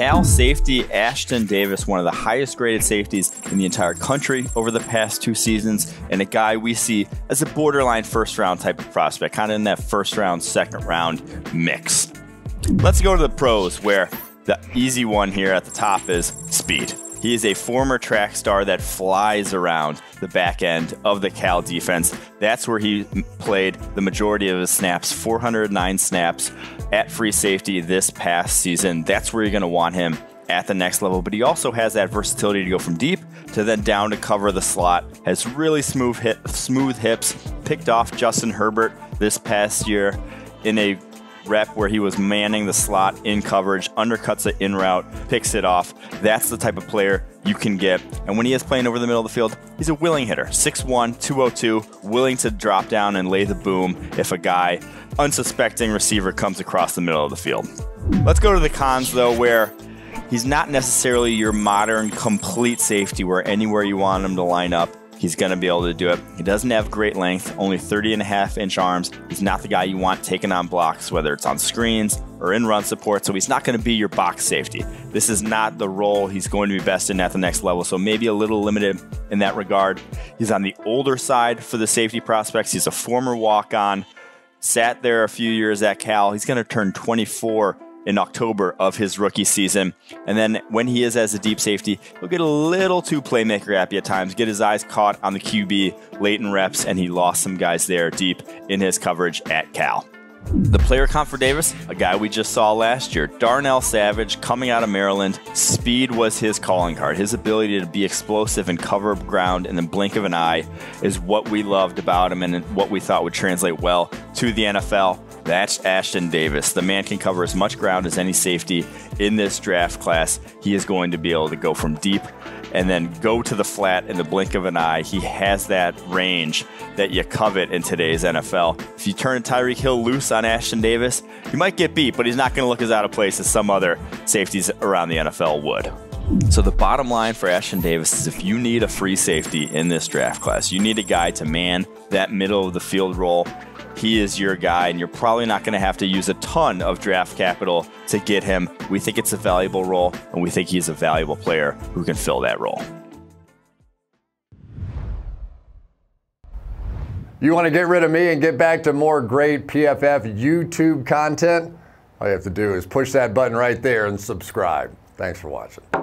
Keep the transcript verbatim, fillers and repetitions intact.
Cal safety Ashtyn Davis, one of the highest graded safeties in the entire country over the past two seasons, and a guy we see as a borderline first round type of prospect, kind of in that first round, second round mix. Let's go to the pros, where the easy one here at the top is speed. He is a former track star that flies around the back end of the Cal defense. That's where he played the majority of his snaps, four hundred nine snaps at free safety this past season. That's where you're going to want him at the next level. But he also has that versatility to go from deep to then down to cover the slot. Has really smooth, hip, smooth hips. Picked off Justin Herbert this past year in a rep where he was manning the slot in coverage, undercuts it in route, picks it off. That's the type of player you can get. And when he is playing over the middle of the field, he's a willing hitter. six one, two oh two, willing to drop down and lay the boom if a guy, unsuspecting receiver comes across the middle of the field. Let's go to the cons though, where he's not necessarily your modern complete safety where anywhere you want him to line up, he's going to be able to do it. He doesn't have great length, only thirty and a half inch arms. He's not the guy you want taking on blocks, whether it's on screens or in run support. So he's not going to be your box safety. This is not the role he's going to be best in at the next level. So maybe a little limited in that regard. He's on the older side for the safety prospects. He's a former walk-on, sat there a few years at Cal. He's going to turn twenty-four in October of his rookie season. And then when he is as a deep safety, he'll get a little too playmaker happy at times, get his eyes caught on the Q B late in reps, and he lost some guys there deep in his coverage at Cal. The player comp for Davis, a guy we just saw last year, Darnell Savage, coming out of Maryland. Speed was his calling card. His ability to be explosive and cover ground in the blink of an eye is what we loved about him and what we thought would translate well to the N F L. That's Ashtyn Davis. The man can cover as much ground as any safety in this draft class. He is going to be able to go from deep and then go to the flat in the blink of an eye. He has that range that you covet in today's N F L. If you turn Tyreek Hill loose on Ashtyn Davis, you might get beat, but he's not going to look as out of place as some other safeties around the N F L would. So the bottom line for Ashtyn Davis is if you need a free safety in this draft class, you need a guy to man that middle of the field role, he is your guy, and you're probably not going to have to use a ton of draft capital to get him. We think it's a valuable role, and we think he's a valuable player who can fill that role. You want to get rid of me and get back to more great P F F YouTube content? All you have to do is push that button right there and subscribe. Thanks for watching.